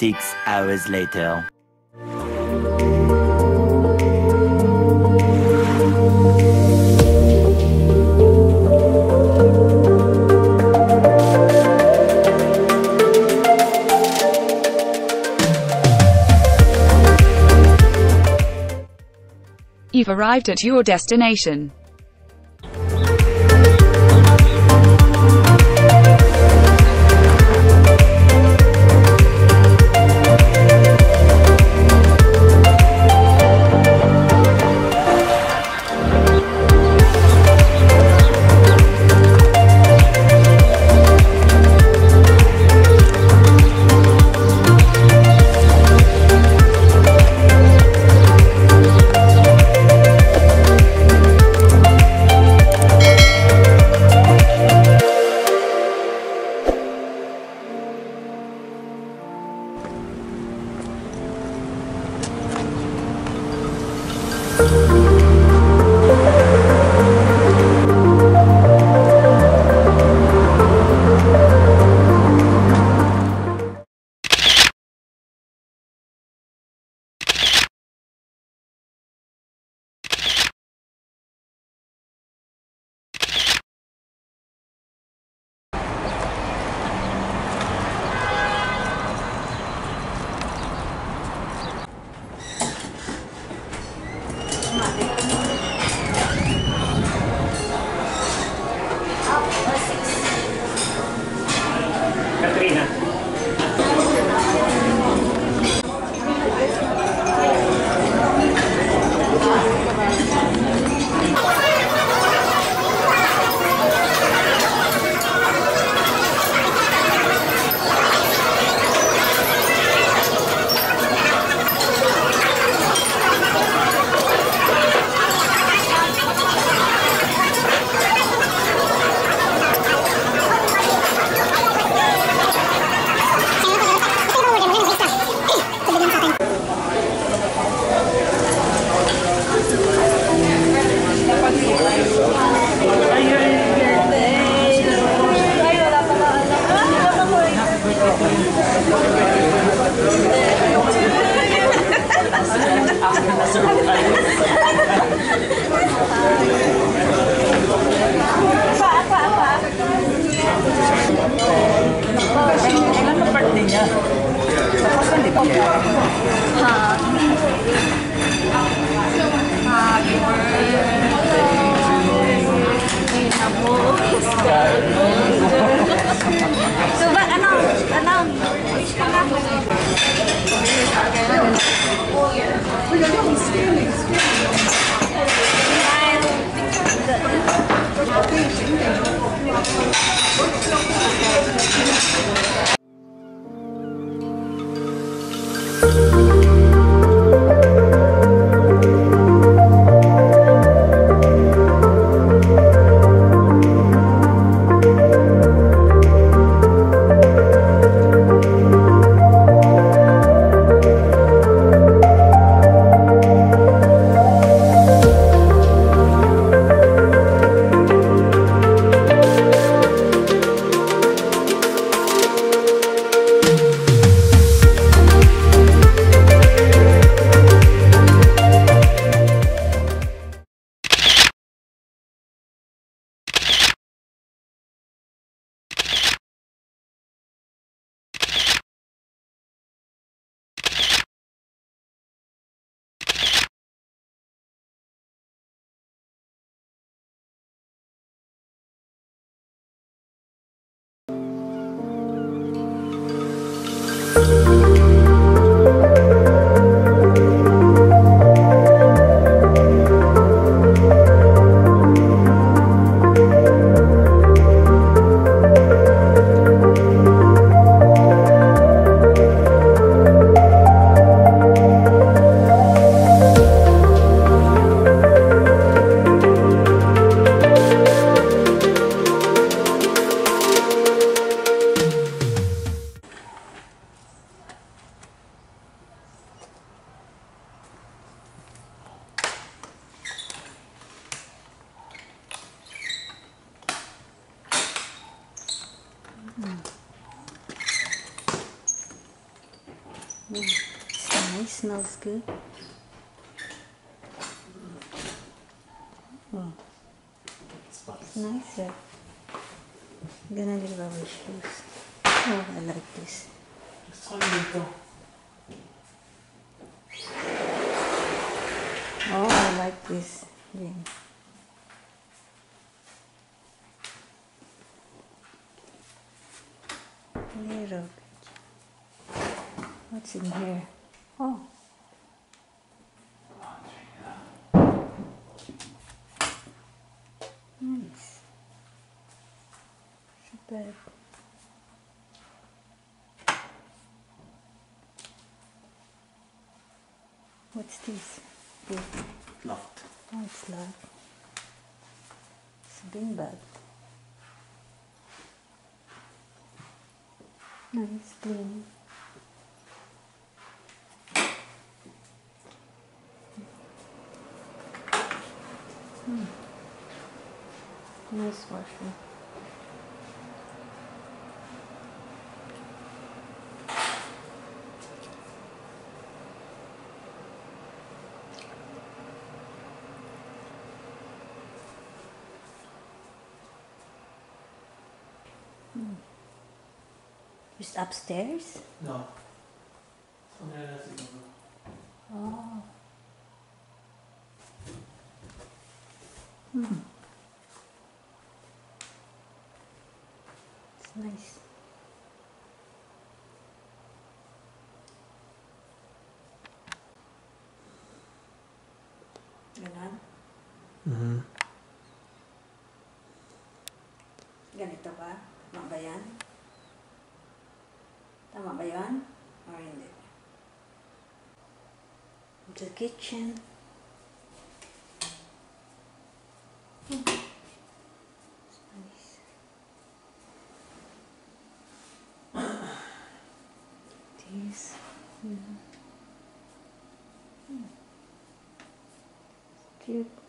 6 hours later. You've arrived at your destination. Nice, smells good. Oh, it's nice, right? I'm gonna leave our shoes. Oh, I like this. Oh, I like this thing. Little bit. What's in here? Oh. Nice. Superb. What's this? It's locked. Oh, it's locked. It's a bean bag. Nice, clean. Nice washroom. Just upstairs? No. Oh. It's nice. Ganito ba? Tama ba yan? Tama ba yan? Or hindi? The kitchen. It's nice. These. Cute.